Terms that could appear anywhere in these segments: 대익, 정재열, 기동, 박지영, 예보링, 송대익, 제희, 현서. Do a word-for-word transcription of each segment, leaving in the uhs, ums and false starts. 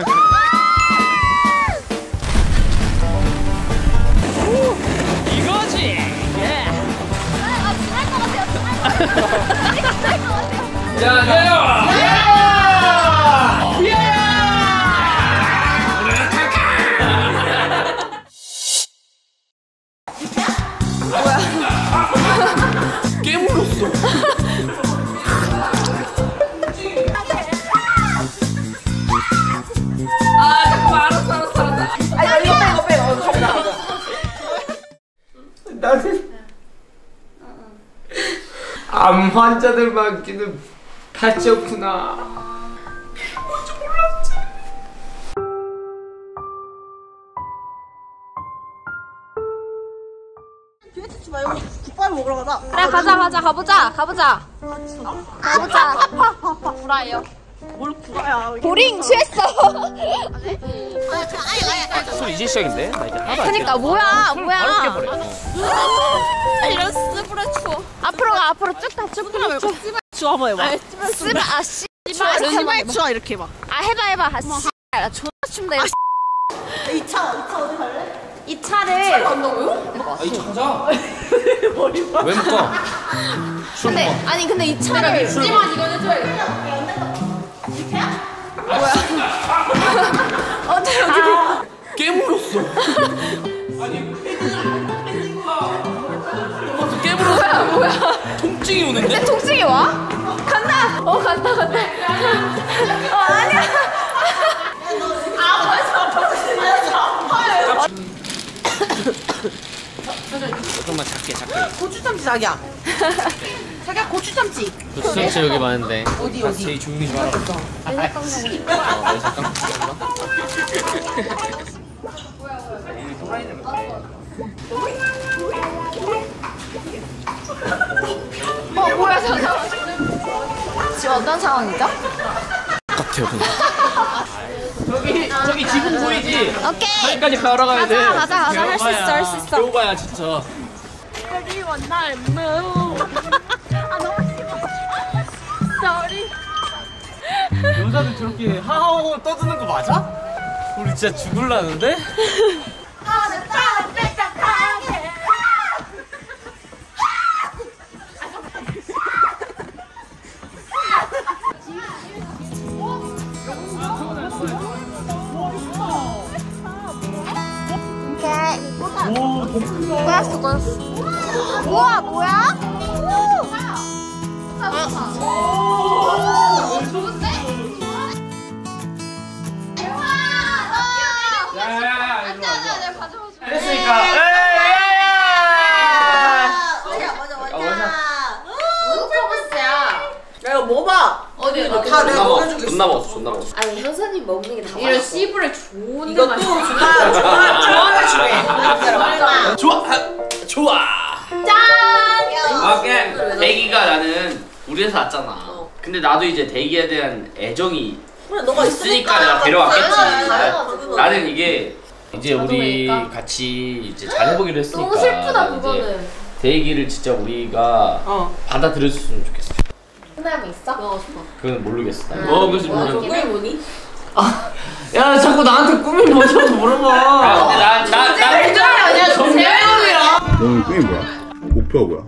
이거지. 예. 아, 아, 할 것 같아요. 이거 할 것 같아요. 자, 가요. 암 환자들 많기는 팔찌였구나. 뭔지 몰랐지. 뒤에 찍지 말고 국밥 먹으러 가자. 그래 가자 가자 가보자 가보자. 가보자. 파파파 구라예요. 뭘 구라야? 보링 취했어. 술 이제 시작인데? 나 이제 하루. 그러니까 뭐야 뭐야. 이런 쓰브라 추워. 앞으로 가 앞으로 쭉 다 쭉 다 쭉. 추워 한번 해봐. 쓰바 아 씨. 쓰바 추워 이렇게 해봐. 아 해봐 해봐. 아 씨. 나 존나 춥다. 아 씨. 이 차 이 차 어디 갈래? 이 차를. 차를 간다고요? 아 이 차 가자. 머리 봐. 왜 못 가? 술 먹어. 아니 근데 이 차를. 하지만 이거는 좀. 이렇게야? 뭐야? 어때 여기? 깨물었어. 아니 아, 깨물었어. 뭐야 뭐야? 통증이 오는데? 근데 통증이 와? 간다. 어 간다 간다. 어 아니야. 아 벌써 벌써 아파요. 조금만 작게 작게. 고추참치 자기야. 자기야 고추참치. 고추참치 여기 많은데. 어디 어디? 제일 조용히 좀 하라. 아 잠깐. 어 뭐야 잠깐. 지금 어떤 상황이죠? 똑같아요 그냥. 저기 저기 지붕 보이지? 오케이. 거기까지 걸어가야 돼. 가자 가자 가자 할 수 있어 할 수 있어. 배워봐야 진짜. 그리운 날 무. 아 너무 싫어. Sorry. 여자들 저렇게 하하하고 떠드는 거 맞아? 우리 진짜 죽을라는데? 꽂았어 꽂았어. 우와 뭐야? 오! 좋은데? 우와! 야야야 안돼 안돼 가져와줘. 됐으니까. 에이! 맞아 맞아 맞아. 야 이거 먹어봐. 어디 다 내가 먹어줄게. 존나 먹었어 존나 먹었어. 아니 현서님 먹는 게 다 맛있어. 이런 씨부레 좋은 데 맛있어. 이것도 좋아 좋아 좋아 좋아 좋아 좋아. 짠! 오케이. 대기가 나는 우리 회사 왔잖아. 근데 나도 이제 대기에 대한 애정이 있으니까 내가 데려왔겠지. 나는 이게 이제 우리 같이 이제 잘해보기로 했으니까 너무 슬프다 그거는. 대기를 진짜 우리가 받아들여줬으면 좋겠어. 끝나면 있어? 먹고 싶어. 그건 모르겠어. 먹고 싶어. 꿈이 뭐니? 야 자꾸 나한테 꿈이 뭐냐고 물어봐. 아 근데 나나나 해줘야 아니야 정재열이야. 오늘 꿈이 뭐야? 목표가 뭐야?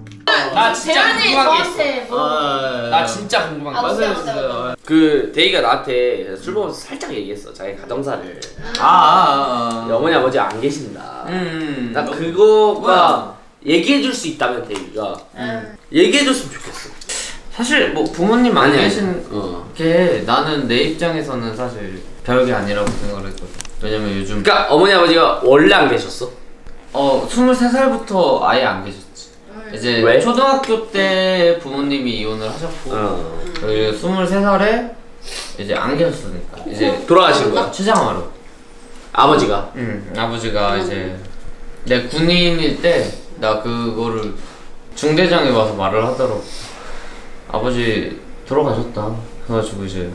나 진짜 궁금한 게 있어. 뭐... 아, 나 진짜 궁금한 게 있어. 그 대희가 나한테 술 먹으면서 살짝 얘기했어. 자기 가정사를. 아, 아, 아, 아. 어머니 아버지 안 계신다. 음. 나 그거가 얘기해줄 수 있다면 대희가 음. 얘기해줬으면 좋겠어. 사실 뭐 부모님 안 계신 어. 게 나는 내 입장에서는 사실 별게 아니라고 생각을 했거든. 왜냐면 요즘 그러니까 어머니 아버지가 원래 안 계셨어? 어 스물세 살부터 아예 안 계셨지. 이제 왜? 초등학교 때 부모님이 이혼을 하셨고 어. 스물세 살에 이제 안 계셨으니까 이제 돌아가신 거야? 최장화로 아버지가? 응 아버지가 이제 내 군인일 때 나 그거를 중대장에 와서 말을 하더라고. 아버지 돌아가셨다. 그래가지고 이제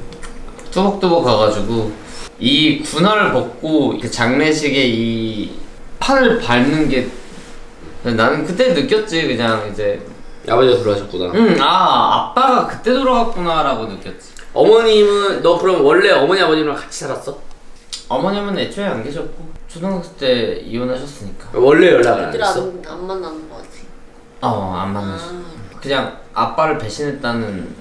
뚜벅뚜벅 가가지고 이 군화를 벗고 그 장례식에 이 판을 밟는 게 나는 그때 느꼈지. 그냥 이제 아버지가 돌아가셨구나. 응, 아 아빠가 그때 돌아갔구나 라고 느꼈지. 어머님은 너 그럼 원래 어머니 아버님이랑 같이 살았어? 어머님은 애초에 안 계셨고 초등학생 때 이혼하셨으니까 원래 연락을 안 했어? 안, 안 만나는 거지. 어, 안 만났어. 아. 그냥 아빠를 배신했다는.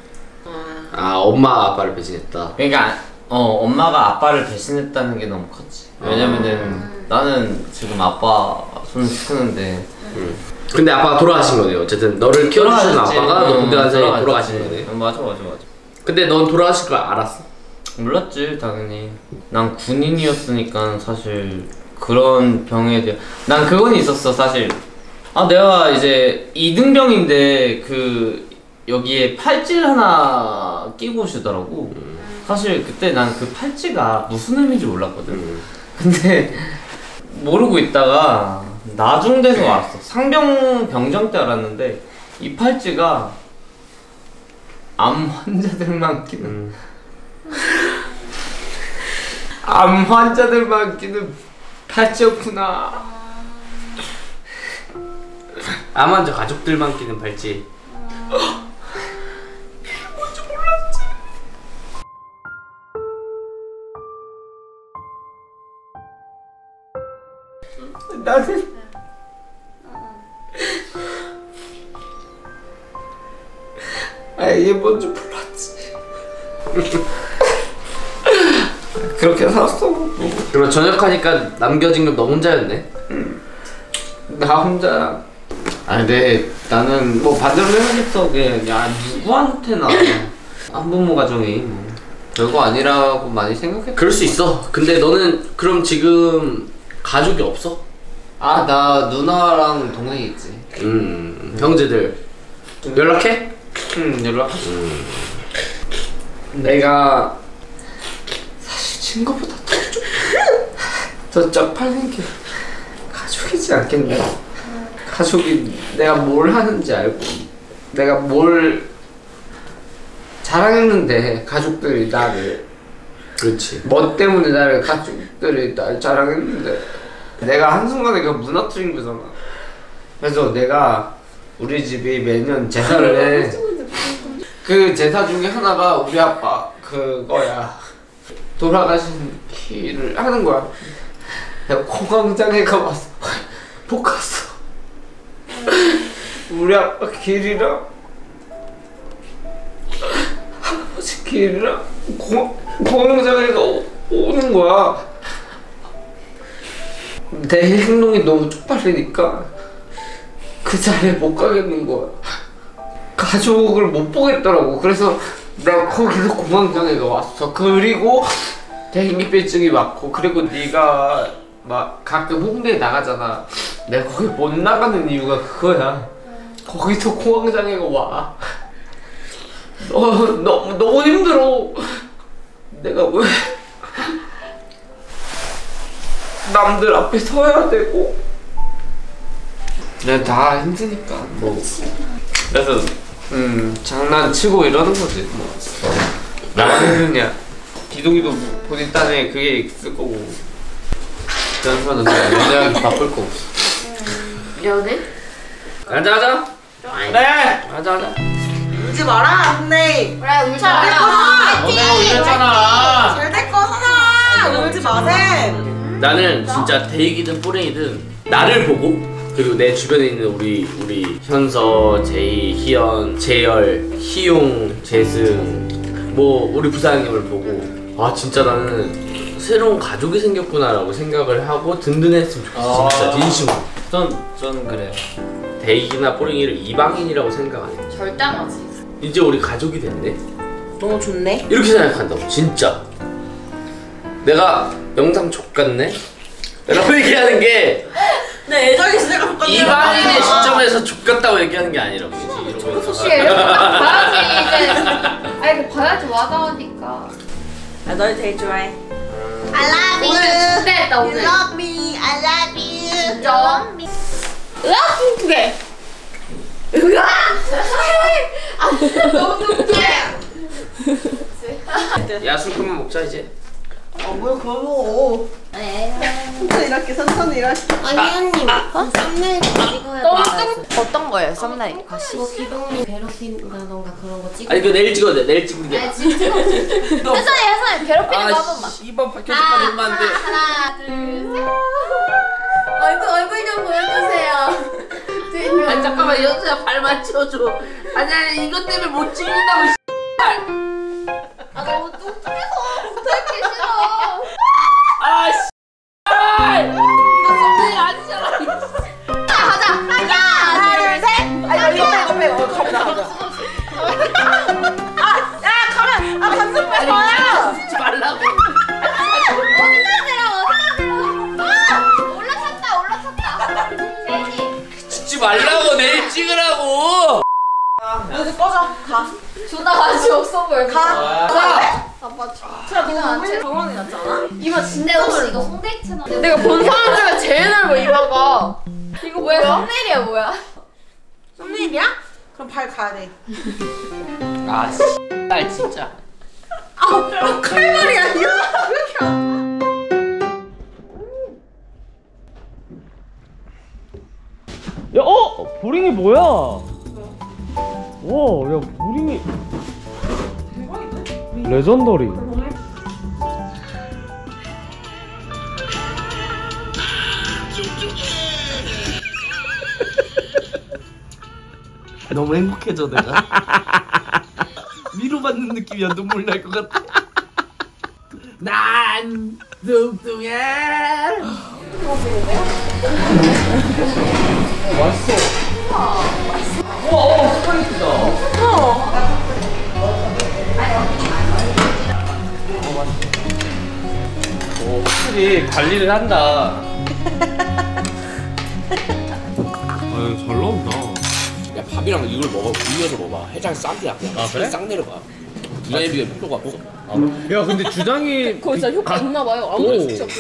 아. 아, 엄마가 아빠를 배신했다. 그러니까 어, 엄마가 아빠를 배신했다는 게 너무 컸지. 왜냐면은 아. 나는 지금 아빠 손을 씻는데 음. 근데 아빠가 돌아가신 거네요. 어쨌든 너를 키워주신 아빠가 너 군대 간 사람이 돌아가신 거네. 맞아 맞아 맞아. 근데 넌 돌아가실 걸 알았어? 몰랐지 당연히. 난 군인이었으니까 사실 그런 병에 대해 난 그건 있었어 사실. 아 내가 이제 이등병인데 그 여기에 팔찌를 하나 끼고 오시더라고. 음. 사실 그때 난 그 팔찌가 무슨 의미인지 몰랐거든. 음. 근데 모르고 있다가 나중 돼서 알았어. 상병 병정 때 알았는데 이 팔찌가 암 환자들만 끼는 음. 암 환자들만 끼는 팔찌였구나. 암 환자 가족들만 끼는 팔찌. 뭔지 몰랐지. 나는 아 이게 뭔지 몰랐지. 그렇게 살았어. 그럼 전역하니까 남겨진 건 너 혼자였네? 응. 나 혼자야. 아니 근데 나는 뭐 반대로 생각했어. 야 누구한테나 한부모 가정이 뭐 별거 아니라고 많이 생각했어. 그럴 수 있어. 근데 너는 그럼 지금 가족이 없어? 아 나 누나랑 동생이 있지. 음 형제들 응. 연락해? 응 연락. 음. 내가 사실 친구보다 더 좀 더 쪽팔린 게 가족이지 않겠냐. 가족이 내가 뭘 하는지 알고 내가 뭘 자랑했는데 가족들이 나를. 그렇지. 뭐 때문에 나를 가족들이 날 자랑했는데 내가 한순간에 그냥 무너뜨린 거잖아. 그래서 내가 우리 집이 매년 제사를 해. 그 제사 중에 하나가 우리 아빠 그거야. 돌아가신 키를 하는 거야. 내가 공황장애 가봤어. 복 갔어. 우리 아빠 길이랑 할아버지 길이랑 공황장애가 오는 거야. 내 행동이 너무 쪽팔리니까 그 자리에 못 가겠는 거야. 가족을 못 보겠더라고. 그래서 나 거기서 공황장애가 왔어. 그리고 대인기피증이 왔고. 그리고 네가 막 가끔 홍대에 나가잖아. 내가 거기 못 나가는 이유가 그거야. 거기서 공황장애가 와. 너, 너, 너무 힘들어. 내가 왜 남들 앞에 서야 되고 내가 다 힘드니까 뭐. 그래서 음 장난치고 이러는 거지 뭐. 나만 힘드냐. 기동이도 본인 딴에 그게 있을 거고 연습하는 거야. 연애하기 바쁠 거고. 연애? 가자 가자. 그래 가자 가자. 울지 마라 언니. 그래 울지 마라. 언니가 울렸잖아. 잘 될 거잖아. 울지 마세요. 나는 진짜 대익이든 뿌랭이든 나를 보고 그리고 내 주변에 있는 우리 우리 현서, 제희, 희연, 재열, 희용, 재승 뭐 우리 부사장님을 보고 아 진짜 나는 새로운 가족이 생겼구나 라고 생각을 하고 든든했으면 좋겠어. 진짜 진심으로. 전, 전 그래요. 대익이나 뿌랭이를 이방인이라고 생각 안 해요. 절대 안 하지. 이제 우리 가족이 됐네? 너무 좋네? 이렇게 생각한다고 진짜. 내가 영상 족같네? 라고 얘기하는 게 내 애정이 진짜 족같네. 이방인의 시점에서 족같다고 얘기하는 게 아니라고. 솔직히 봐야지 이제. 아니 봐야지 와닿으니까. 아 너를 제일 좋아해. I love you. 오늘 축대했다 오늘. You love me, I love you. 진짜? love me 으악! 축대! 으악! 아 너무 축대! 야술 그만 먹자 이제. 어 뭘 걸어. 천천히 일할게, 천천히 일할게. 아니, 언니. 썸네일 가지고 해봐. 어떤 거예요, 썸네일? 뭐 기동이 괴롭힌다던가 그런 거 찍어. 아니, 그거 내일 찍어도 돼, 내일 찍는 게. 아, 진짜. 천천히, 천천히. 괴롭히는 거 한 번만. 이번 박현식까지 얼마 안 돼. 하나, 둘, 셋. 얼굴, 얼굴 좀 보여주세요. 아니, 잠깐만, 연수야, 발만 치워줘. 아니, 아니, 이것 때문에 못 찍는다고, 씨. 아, 너무 뚱뚱해서 못할게 싫어. 아, 씨. 이거 썸네일 아니잖아. 아, 하자. 하나, 둘, 셋. 아니, 이거 빼고 빼고. 가보자, 가보자. 아, 야, 가만. 아, 반성 빼고 와. 하지 말라고. 말라고 내일 찍으라고. 여기 꺼져. 가. 존나 관심 없어 보여. 가. 가. 아빠 진짜 너무 정원이 났잖아. 이거 진짜 혹시 이거 송대익 채널. 내가 본 사람 중에 제일 넓어 이마가. 이거 뭐야? 썸네일이야 뭐야? 썸네일이야? 그럼 발 가야 돼. 아 씨. 날 진짜. 아 칼발이 아니야. 왜 이렇게 안. 야, 어? 보링이 뭐야? 와, 야, 보링이 대박인데? 레전더리. 너무 행복해져 내가. 위로받는 느낌이야. 눈물 날 것 같아. 난 뚱뚱해. 맛있어. 우와, 우와, 스파게티다. 어. 오, 확실히 관리를 한다. 아유, 잘 나온다. 야, 밥이랑 이걸 먹어, 비벼서 먹어봐. 해장 싹이야. 아, 그래? 싹 내려봐. 주장에 비해 효과가 없어. 아, 야, 근데 주장이 거의 진짜 효과 있나봐요. 아무래도 진짜 없어.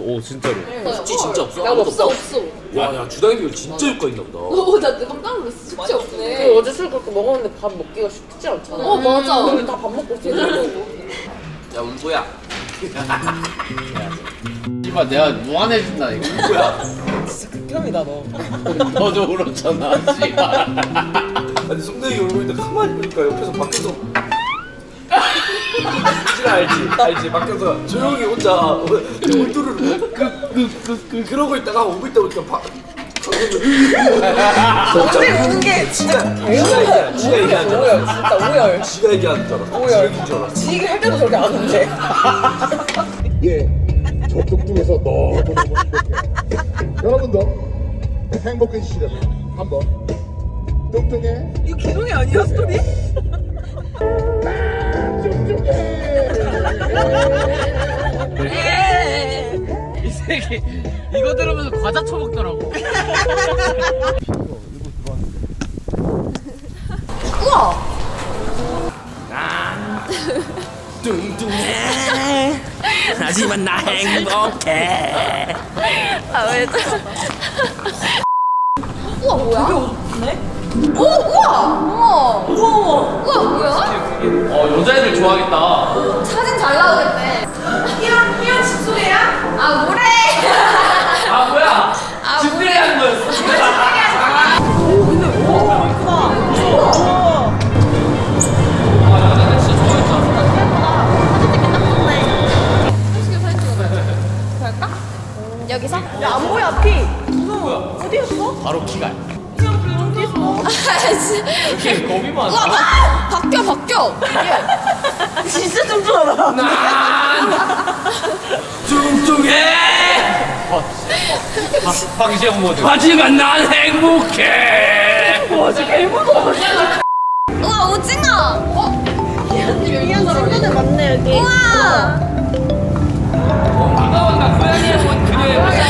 오, 진짜로. 숙취 진짜 없어. 나 없어, 없어. 와, 야, 주장에 비해 진짜 효과 있나보다. 어, 나 깜짝 놀랐어. 숙취 없네. 어제 술 그렇게 먹었는데 밥 먹기가 쉽지 않잖아. 어, 맞아. 오늘 다 밥 먹고 제대로 먹고. 야, 울고야. 이봐, 내가 무한해진다, 이거. 울고야. 진짜 극혐이다, 너. 너 좀 울었잖아, 씨발. 아니, 송대익이 울고 있는데 가만히 보니까 옆에서 밖에서 진아 알지? 알지? 밖에서 조용히 혼자 돌돌을 끄끄끄끄 그러고 있다가 오고 있다 보니까 바... 송대익 우는 게 진짜 진짜 진짜 얘기하는 줄 알았어. 진짜 오열. 지가 얘기하는 줄 알았어. 오열. 줄 알았어. 지 얘기할 때도 저렇게 안 오는데. 예, 저 뚱뚱해서 너무 행복해. 여러분도 행복해지시려면 한번 뚱뚱해? 이거 기동이 아니야, 스토리? 이 새끼 이거 들으면서 과자 처먹더라고. 우와! 나 뚱뚱해. 하지만 나 행복해. 아, 왜 또? 우와, 뭐야? 되게 어둡네? 오! 우와! 우와! 우와! 우와! 뭐야? 어, 여자애들 좋아하겠다. 사진 잘 나오겠네. 희연, 희연 집소리야? 아, 뭐래! 아, 뭐야? 아, 집들이 하는 거였어. 오, 근데 우와! 우와! 아, 나는 진짜 좋아했다. 나 생각보다 사진 찍기 딱 좋네. 솔직히 사진 찍어봐야지. 그럴까? 여기서? 야, 안 보여, 앞이. 뭐야? 어디였어? 바로 키가. 이렇게 겁이 많아. 와, 아! 바뀌어 바뀌어. 이게 진짜 뚱뚱하다. 난 뚱뚱해. 박지영 모드. 하지만 난 행복해. 와, 진짜 행복하다. 우와, 오징어. 어? 미안, 친구들 많네 여기. 우와. 반가웠나 고양이의 본 그녀의 모습.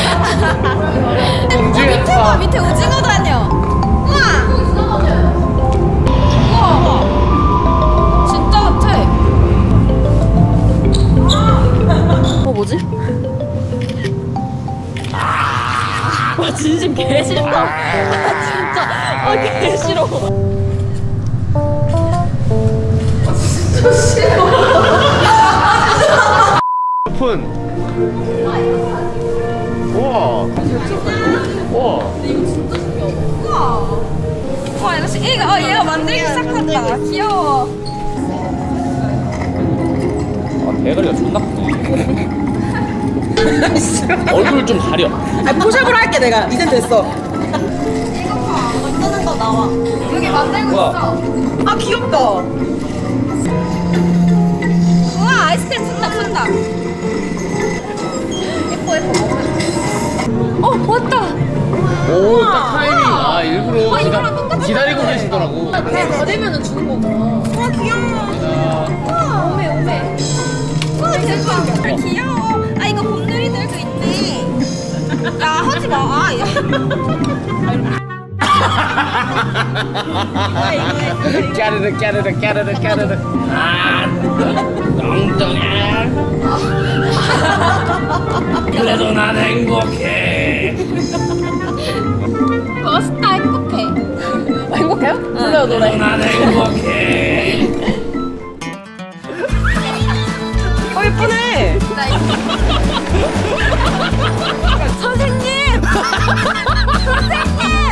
공주의 밑에 봐, 밑에 오징어 다녀. 뭐지? 아, 와, 진심 개 싫다. 아, 진짜. 아, 개 싫어. 아, 진짜 싫어. 오픈. 우와. 우와. 근데 이거 진짜 신기하다. 우와. 와 이거 이거 어, 얘가 만들기 시작한다. 귀여워. 아 대가리가 존나 크다. 얼굴 좀 가려. 아 포샵으로 할게 내가. 이젠 됐어. 이거 봐. 이거 뜨는 거 나와. 여기 만들고 있어. 아 귀엽다. 우와 아이스크림 푼다 푼다. 예뻐 예뻐. 어 왔다. 오 딱 타이밍. 아 일부러. 와, 이거랑 똑같은 기다리고 거네. 계시더라고. 다 되면은 주는 거구나. 와 귀여워. 와 오메 오메. 와 대박. 아, 귀여워. 아 이거 봄누리들도 있네. 야 하지 마. 아 야. 까르르 까르르 까르르 까르르. 아 엉뚱해. 그래도 난 행복해. 멋있다 행복해. 아, 행복해요? 불러요 노래. 그래도 난 행복해. 어 예쁘네. 선생님. 선생님.